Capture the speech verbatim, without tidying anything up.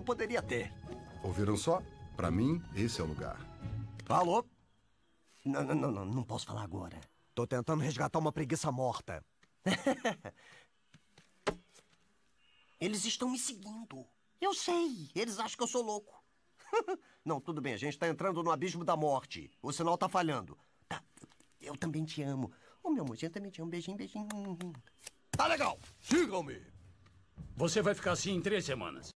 eu poderia ter. Ouviram só? Pra mim, esse é o lugar. Alô? Não, não, não, não, não posso falar agora. Tô tentando resgatar uma preguiça morta. Eles estão me seguindo. Eu sei, eles acham que eu sou louco. Não, tudo bem, a gente tá entrando no abismo da morte. O sinal tá falhando. Tá, eu também te amo. Ô, oh, meu amor, eu também te amo. Beijinho, beijinho. Tá legal, sigam-me. Você vai ficar assim em três semanas.